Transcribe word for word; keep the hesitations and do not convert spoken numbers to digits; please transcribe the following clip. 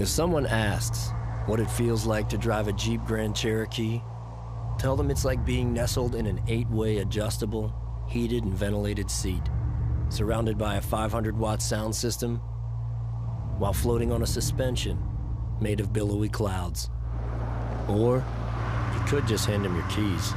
If someone asks what it feels like to drive a Jeep Grand Cherokee, tell them it's like being nestled in an eight-way adjustable, heated and ventilated seat, surrounded by a five hundred watt sound system, while floating on a suspension made of billowy clouds. Or you could just hand them your keys.